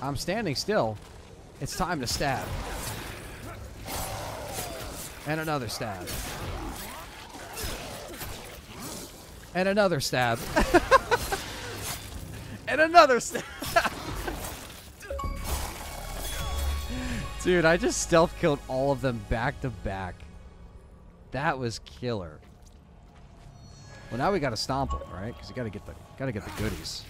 I'm standing still. It's time to stab. And another stab. And another stab. And another stab. Dude, I just stealth killed all of them back to back. That was killer. Well, now we gotta stomp them, right? Because you gotta get the goodies.